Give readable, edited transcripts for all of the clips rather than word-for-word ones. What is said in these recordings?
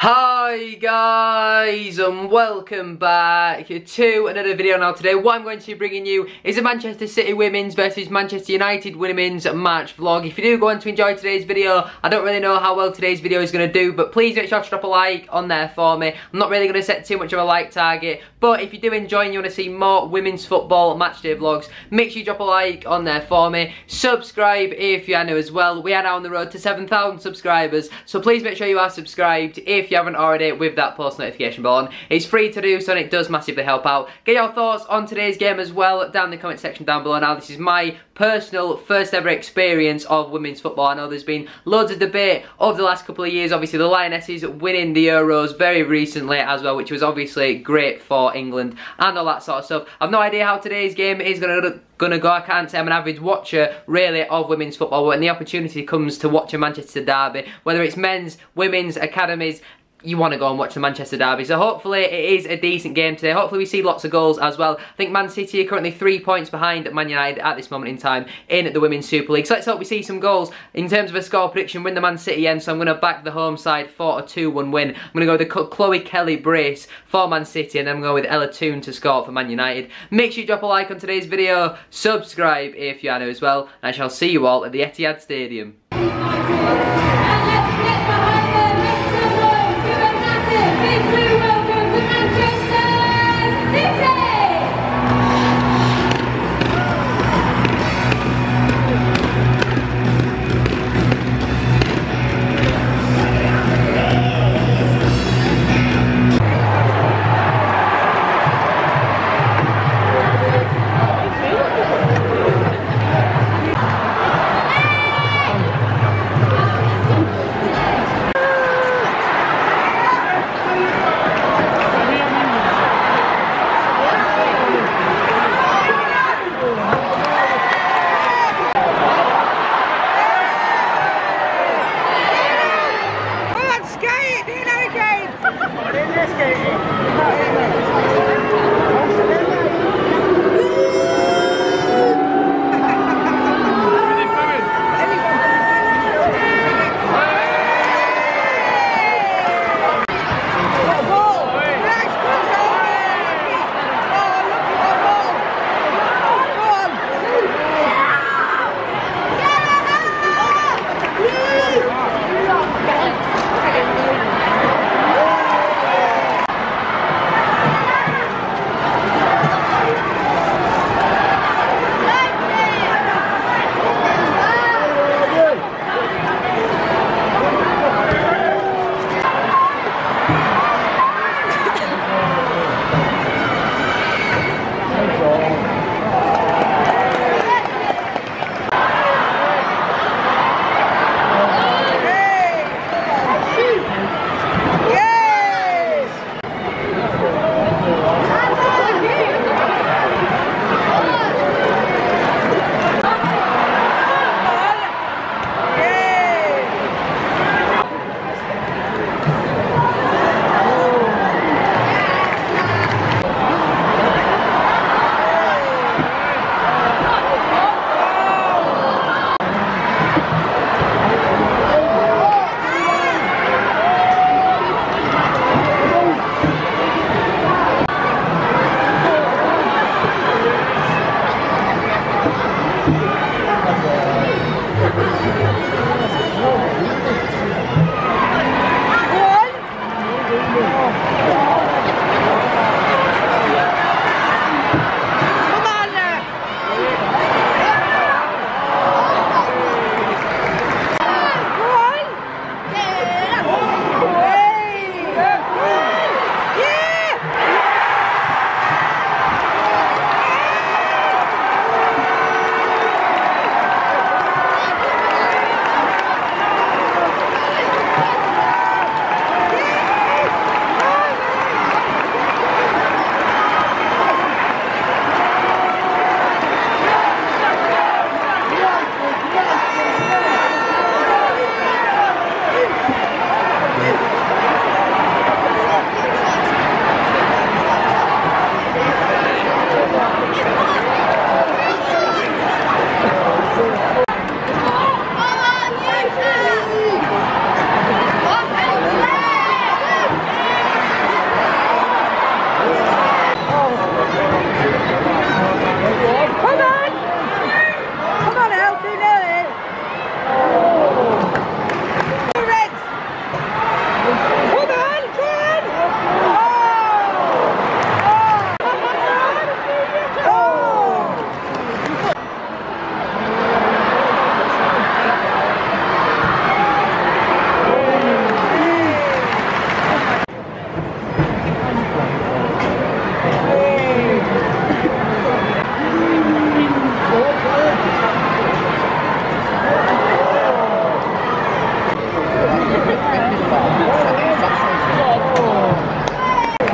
Hi guys and welcome back to another video. Now today what I'm going to be bringing you is a Manchester City Women's versus Manchester United Women's match vlog. If you do go on to enjoy today's video, I don't really know how well today's video is going to do, but please make sure to drop a like on there for me. I'm not really going to set too much of a like target, but if you do enjoy and you want to see more women's football matchday vlogs, make sure you drop a like on there for me. Subscribe if you are new as well. We are now on the road to 7,000 subscribers, so please make sure you are subscribed if if you haven't already with that post notification bell on. It's free to do so and it does massively help out. Get your thoughts on today's game as well down in the comment section down below. Now this is my personal first ever experience of women's football. I know there's been loads of debate over the last couple of years, obviously the Lionesses winning the Euros very recently as well, which was obviously great for England and all that sort of stuff. I've no idea how today's game is gonna go. I can't say I'm an avid watcher really of women's football, but when the opportunity comes to watch a Manchester derby, whether it's men's, women's, academies, you want to go and watch the Manchester derby. So hopefully it is a decent game today. Hopefully we see lots of goals as well. I think Man City are currently 3 points behind Man United at this moment in time in the Women's Super League. So let's hope we see some goals. In terms of a score prediction, win the Man City end. So I'm going to back the home side for a 2-1 win. I'm going to go with the Chloe Kelly brace for Man City, and then I'm going with Ella Toone to score for Man United. Make sure you drop a like on today's video. Subscribe if you are new as well. And I shall see you all at the Etihad Stadium.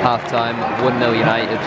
Half-time, 1-0 United.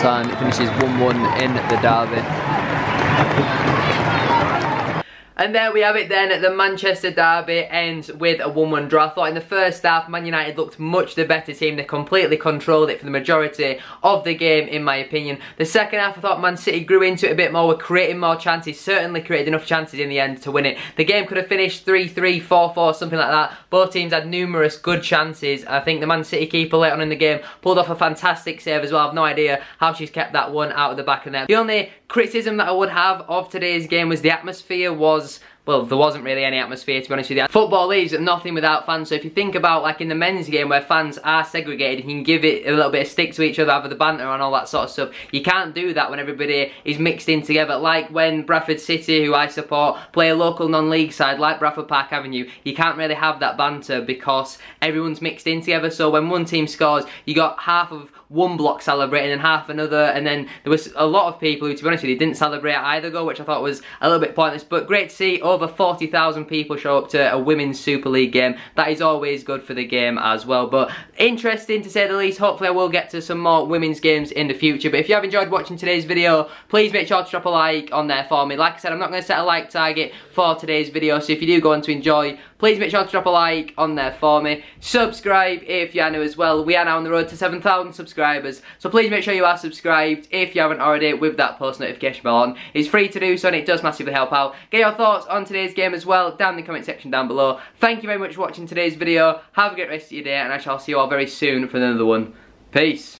Time. It finishes 1-1 in the derby. And there we have it then. The Manchester derby ends with a 1-1 draw. I thought in the first half, Man United looked much the better team. They completely controlled it for the majority of the game, in my opinion. The second half, I thought Man City grew into it a bit more, were creating more chances, certainly created enough chances in the end to win it. The game could have finished 3-3, 4-4, something like that. Both teams had numerous good chances. I think the Man City keeper late on in the game pulled off a fantastic save as well. I have no idea how she's kept that one out of the back of the net. The only criticism that I would have of today's game was the atmosphere was, well, there wasn't really any atmosphere, to be honest with you. Football leaves nothing without fans, so if you think about, like, in the men's game where fans are segregated, you can give it a little bit of stick to each other, have the banter and all that sort of stuff. You can't do that when everybody is mixed in together, like when Bradford City, who I support, play a local non-league side like Bradford Park Avenue. You can't really have that banter because everyone's mixed in together, so when one team scores, you got half of one block celebrating and half another, and then there was a lot of people who, to be honest with you, didn't celebrate either goal, which I thought was a little bit pointless, but great to see over 40,000 people show up to a Women's Super League game. That is always good for the game as well, but interesting to say the least. Hopefully I will get to some more women's games in the future, but if you have enjoyed watching today's video, please make sure to drop a like on there for me. Like I said, I'm not going to set a like target for today's video, so if you do go on to enjoy, please make sure to drop a like on there for me. Subscribe if you are new as well. We are now on the road to 7,000 subscribers, so please make sure you are subscribed if you haven't already with that post notification bell on. It's free to do so and it does massively help out. Get your thoughts on today's game as well down in the comment section down below. Thank you very much for watching today's video. Have a great rest of your day and I shall see you all very soon for another one. Peace.